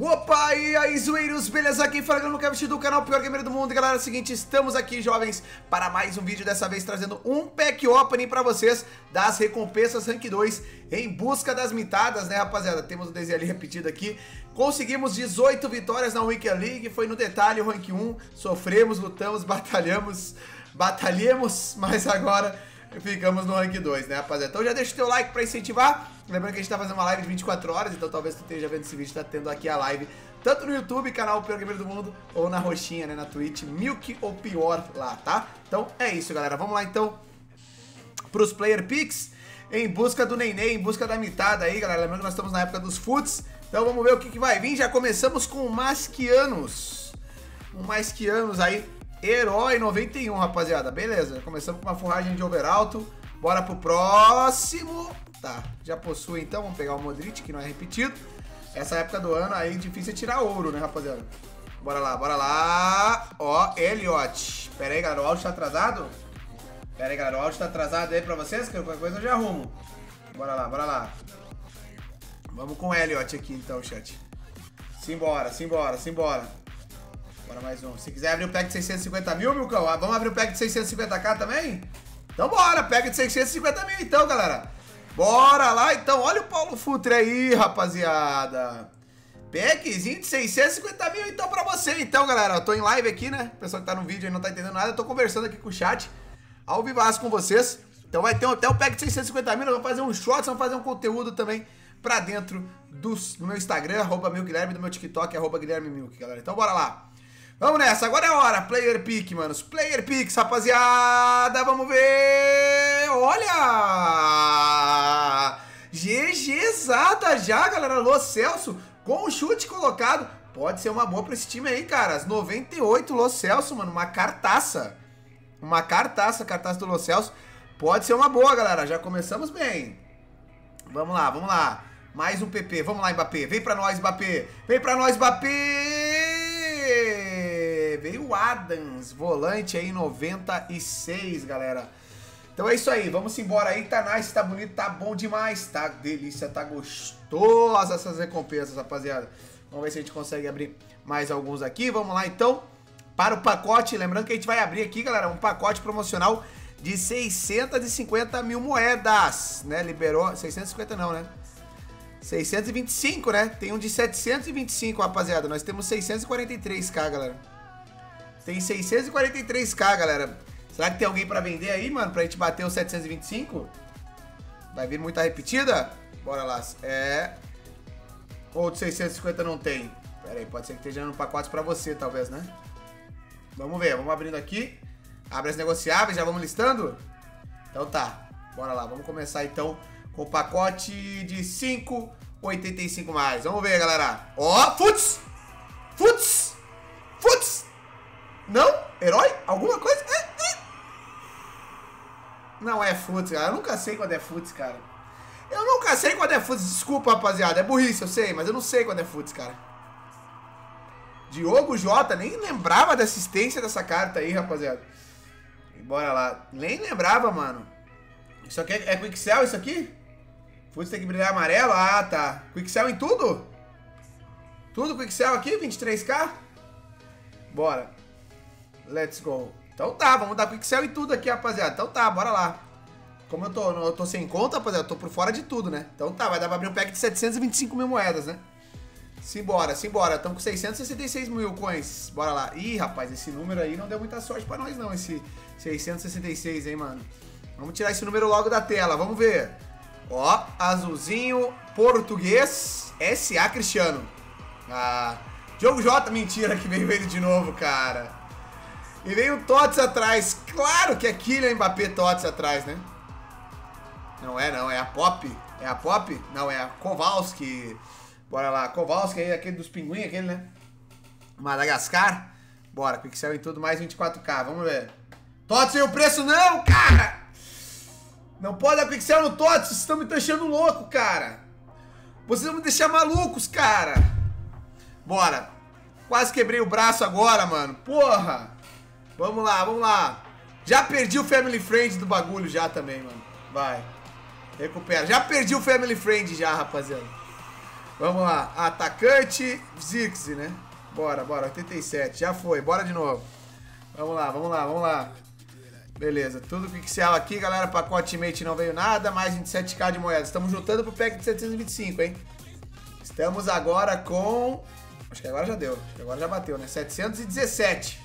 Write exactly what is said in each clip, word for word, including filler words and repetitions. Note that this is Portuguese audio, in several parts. Opa, e aí, zoeiros, beleza? Aqui falando no do canal Pior Gamer do Mundo. E galera, é o seguinte, estamos aqui, jovens, para mais um vídeo, dessa vez trazendo um pack opening para vocês das recompensas Rank dois em busca das mitadas, né, rapaziada? Temos o desenho ali repetido aqui. Conseguimos dezoito vitórias na Week League, foi no detalhe o Rank um. Sofremos, lutamos, batalhamos, batalhemos, mas agora ficamos no rank dois, né, rapaziada? Então já deixa o teu like pra incentivar. Lembrando que a gente tá fazendo uma live de vinte e quatro horas, então talvez tu esteja vendo esse vídeo, tá tendo aqui a live tanto no YouTube, canal Pior Gamer do Mundo, ou na roxinha, né, na Twitch, Milk ou Pior lá, tá? Então é isso, galera. Vamos lá, então, pros Player Picks, em busca do Nenê, em busca da mitada aí, galera. Lembrando que nós estamos na época dos futs, então vamos ver o que, que vai vir. Já começamos com o Masquianos. O Masquianos aí, herói noventa e um, rapaziada. Beleza, começamos com uma forragem de overalto. Bora pro próximo. Tá, já possui então. Vamos pegar o Modric, que não é repetido. Essa época do ano aí, difícil é tirar ouro, né, rapaziada? Bora lá, bora lá. Ó, Elliot. Pera aí, galera, o áudio tá atrasado? Pera aí, galera, o áudio tá atrasado aí pra vocês? Que qualquer coisa eu já arrumo. Bora lá, bora lá. Vamos com o Elliot aqui então, chat. Simbora, simbora, simbora. Bora mais um. Se quiser abrir o pack de seiscentos e cinquenta mil, Milcão, ah, vamos abrir o pack de seiscentos e cinquenta k também? Então bora, pack de seiscentos e cinquenta mil então, galera. Bora lá, então. Olha o Paulo Futre aí, rapaziada. Packzinho de seiscentos e cinquenta mil então pra você, então, galera. Eu tô em live aqui, né? O pessoal que tá no vídeo aí não tá entendendo nada. Eu tô conversando aqui com o chat, ao vivaço com vocês. Então vai ter até o pack de seiscentos e cinquenta mil. Nós vamos fazer um shorts, vamos fazer um conteúdo também pra dentro dos, do meu Instagram, arroba meu Guilherme, do meu TikTok, arroba Guilherme Milk, galera. Então bora lá. Vamos nessa, agora é a hora, Player Pick, manos, Player Picks, rapaziada, vamos ver, olha, GGzada já, galera, Lo Celso, com o chute colocado, pode ser uma boa pra esse time aí, cara, as noventa e oito, Lo Celso, mano, uma cartaça, uma cartaça, cartaça do Lo Celso, pode ser uma boa, galera, já começamos bem, vamos lá, vamos lá, mais um P P, vamos lá, Mbappé, vem pra nós, Mbappé, vem pra nós, Mbappé! Veio o Adams, volante aí, noventa e seis, galera. Então é isso aí, vamos embora aí. Tá nice, tá bonito, tá bom demais. Tá delícia, tá gostosa essas recompensas, rapaziada. Vamos ver se a gente consegue abrir mais alguns aqui. Vamos lá, então, para o pacote. Lembrando que a gente vai abrir aqui, galera, um pacote promocional de seiscentos e cinquenta mil moedas, né? Liberou, seiscentos e cinquenta não, né? seiscentos e vinte e cinco, né? Tem um de setecentos e vinte e cinco, rapaziada. Nós temos seiscentos e quarenta e três k, galera. Tem seiscentos e quarenta e três k, galera. Será que tem alguém pra vender aí, mano? Pra gente bater os setecentos e vinte e cinco? Vai vir muita repetida? Bora lá. É... Ou de seiscentos e cinquenta não tem? Pera aí, pode ser que esteja no pacote pra você, talvez, né? Vamos ver, vamos abrindo aqui. Abre as negociáveis, já vamos listando? Então tá, bora lá. Vamos começar, então, com o pacote de cinco oitenta e cinco mais. Vamos ver, galera. Ó, oh, futs! Futs! Futs! Não? Herói? Alguma coisa? É, é. Não é futs, galera. Eu nunca sei quando é futs, cara. Eu nunca sei quando é futs. Desculpa, rapaziada. É burrice, eu sei, mas eu não sei quando é futs, cara. Diogo Jota. Nem lembrava da assistência dessa carta aí, rapaziada. E bora lá. Nem lembrava, mano. Isso aqui é, é Quixel, isso aqui? Futs tem que brilhar amarelo? Ah, tá. Quixel em tudo? Tudo Quixel aqui? vinte e três k? Bora. Let's go. Então tá, vamos dar Quixel e tudo aqui, rapaziada. Então tá, bora lá. Como eu tô, eu tô sem conta, rapaziada, eu tô por fora de tudo, né? Então tá, vai dar pra abrir um pack de setecentos e vinte e cinco mil moedas, né? Simbora, simbora. Estamos com seiscentos e sessenta e seis mil coins. Bora lá. Ih, rapaz, esse número aí não deu muita sorte pra nós não, esse seiscentos e sessenta e seis, hein, mano? Vamos tirar esse número logo da tela, vamos ver. Ó, azulzinho, português, S A Cristiano. Ah, Diogo Jota, mentira que veio ele de novo, cara. E veio o Tots atrás, claro que é Kylian Mbappé Tots atrás, né? Não é não, é a Pop, é a Pop? Não, é a Kowalski. Bora lá, Kowalski aí, aquele dos pinguim, aquele, né? Madagascar. Bora, Quixel e tudo mais, vinte e quatro k, vamos ver. Tots e o preço não, cara! Não pode dar Quixel no Tots, vocês estão me deixando louco, cara. Vocês vão me deixar malucos, cara. Bora. Quase quebrei o braço agora, mano. Porra. Vamos lá, vamos lá. Já perdi o Family Friend do bagulho já também, mano. Vai. Recupera. Já perdi o Family Friend já, rapaziada. Vamos lá. Atacante Zixi, né? Bora, bora. oitenta e sete. Já foi. Bora de novo. Vamos lá, vamos lá, vamos lá. Beleza. Tudo pixel aqui, galera. Pacote mate não veio nada. Mais vinte e sete mil de moedas. Estamos juntando pro pack de setecentos e vinte e cinco, hein? Estamos agora com... Acho que agora já deu. Acho que agora já bateu, né? setecentos e dezessete.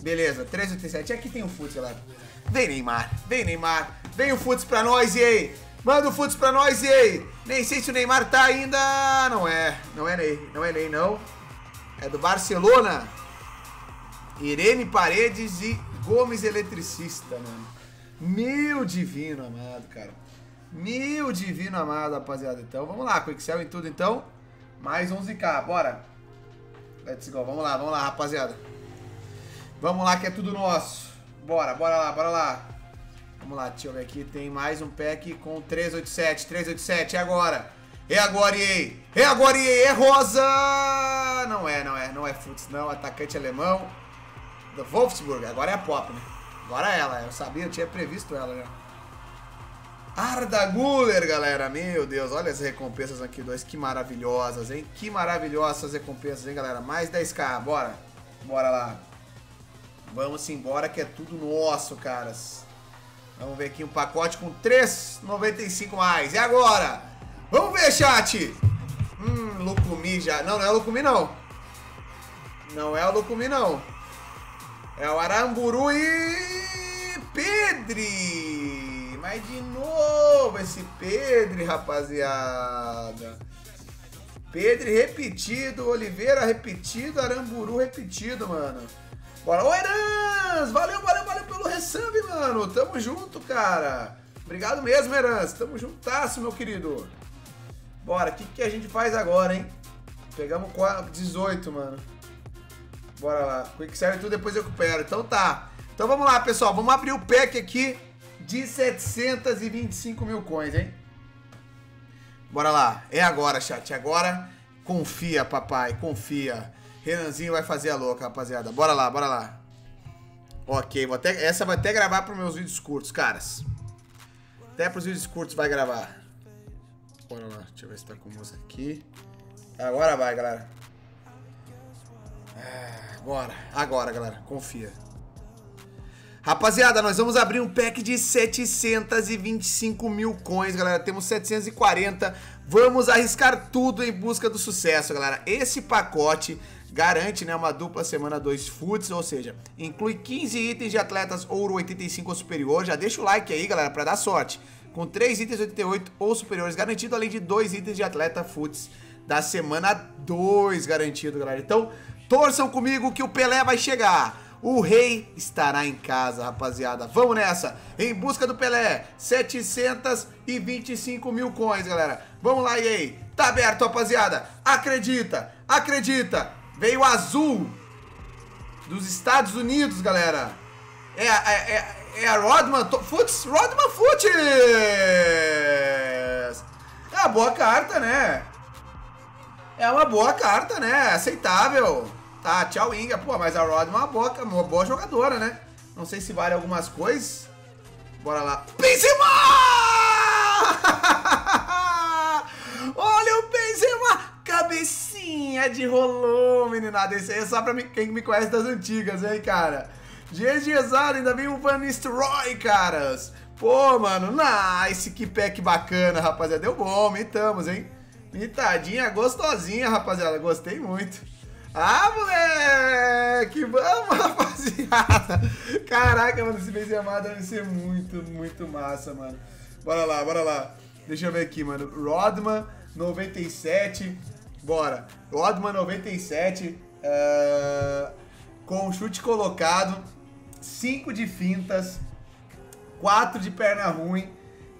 Beleza. trezentos e oitenta e sete. E aqui tem o Futs, galera. Vem, Neymar. Vem, Neymar. Vem o Futs pra nós. E aí? Manda o Futs pra nós, e aí? Nem sei se o Neymar tá ainda... Não é, não é Ney, não é Ney, não. É do Barcelona. Irene Paredes e Gomes eletricista, mano. Meu divino amado, cara. Meu divino amado, rapaziada. Então, vamos lá, com Excel e tudo, então. Mais onze mil, bora. Let's go, vamos lá, vamos lá, rapaziada. Vamos lá, que é tudo nosso. Bora, bora lá, bora lá. Vamos lá, deixa eu ver aqui, tem mais um pack com trezentos e oitenta e sete, trezentos e oitenta e sete, é agora, é agora, e aí, é agora, e aí, é rosa, não é, não é, não é Futs, não, atacante alemão, da Wolfsburg, agora é a Pop, né, agora ela, eu sabia, eu tinha previsto ela já. Arda Guller, galera, meu Deus, olha as recompensas aqui, dois, que maravilhosas, hein, que maravilhosas as recompensas, hein, galera, mais dez mil, bora, bora lá, vamos embora que é tudo nosso, caras. Vamos ver aqui um pacote com três reais e noventa e cinco mais. E agora? Vamos ver, chat! Hum, Lucumi já. Não, não é o Lucumi, não. Não é o Lucumi, não. É o Aramburu e... Pedre! Mas de novo esse Pedre, rapaziada. Pedre repetido, Oliveira repetido, Aramburu repetido, mano. Bora, o Herans! Valeu, valeu, valeu pelo resub, mano! Tamo junto, cara! Obrigado mesmo, Herans! Tamo juntasso, meu querido! Bora, o que, que a gente faz agora, hein? Pegamos dezoito, mano. Bora lá. Quicksell e tudo, depois eu recupero. Então tá. Então vamos lá, pessoal. Vamos abrir o pack aqui de setecentos e vinte e cinco mil coins, hein? Bora lá. É agora, chat. Agora, confia, papai. Confia. Renanzinho vai fazer a louca, rapaziada. Bora lá, bora lá. Ok, vou até, essa vai até gravar para os meus vídeos curtos, caras. Até para os vídeos curtos vai gravar. Bora lá, deixa eu ver se tá com música aqui. Agora vai, galera. Ah, bora, agora, galera. Confia. Rapaziada, nós vamos abrir um pack de setecentos e vinte e cinco mil coins, galera. Temos setecentos e quarenta. Vamos arriscar tudo em busca do sucesso, galera. Esse pacote... garante, né, uma dupla semana dois Futs, ou seja, inclui quinze itens de atletas ouro oitenta e cinco ou superior. Já deixa o like aí, galera, pra dar sorte. Com três itens oitenta e oito ou superiores garantido, além de dois itens de atleta Futs da semana dois garantido, galera. Então, torçam comigo que o Pelé vai chegar. O rei estará em casa, rapaziada. Vamos nessa, em busca do Pelé. setecentos e vinte e cinco mil coins, galera. Vamos lá, e aí? Tá aberto, rapaziada. Acredita, acredita. Veio azul dos Estados Unidos, galera. É, é, é, é a Rodman. Futs, Rodman Futs. É uma boa carta, né? É uma boa carta, né? Aceitável. Tá, tchau, Inga. Pô, mas a Rodman é uma boa, uma boa jogadora, né? Não sei se vale algumas coisas. Bora lá. Benzema! Olha o Benzema! Cabecinha de rolô, meninada. Esse aí é só pra mim, quem me conhece das antigas, hein, cara. Dias de exato, ainda vem o Van Nistelrooy, caras. Pô, mano, nice. Que pack bacana, rapaziada. Deu bom, mitamos, hein. Mitadinha gostosinha, rapaziada. Gostei muito. Ah, moleque. Vamos, rapaziada. Caraca, mano, esse Benzema deve ser muito, muito massa, mano. Bora lá, bora lá. Deixa eu ver aqui, mano. Rodman, noventa e sete... Bora, Rodman noventa e sete, uh, com chute colocado, cinco de fintas, quatro de perna ruim,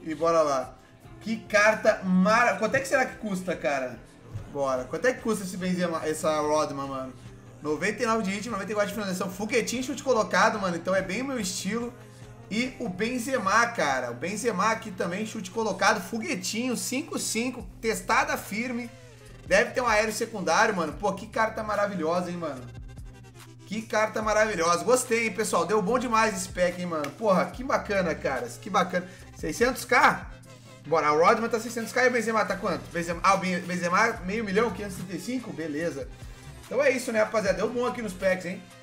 e bora lá. Que carta maravilhosa. Quanto é que será que custa, cara? Bora, quanto é que custa esse Benzema, essa Rodman, mano? noventa e nove de ritmo, noventa e quatro de finalização, foguetinho, chute colocado, mano, então é bem o meu estilo. E o Benzema, cara, o Benzema aqui também, chute colocado, foguetinho, cinco cinco, testada firme. Deve ter um aéreo secundário, mano. Pô, que carta maravilhosa, hein, mano. Que carta maravilhosa. Gostei, hein, pessoal. Deu bom demais esse pack, hein, mano. Porra, que bacana, caras. Que bacana. seiscentos mil? Bora, o Rodman tá seiscentos k e o Benzema tá quanto? Benzema, ah, o Benzema meio milhão, quinhentos e trinta e cinco? Beleza. Então é isso, né, rapaziada? Deu bom aqui nos packs, hein?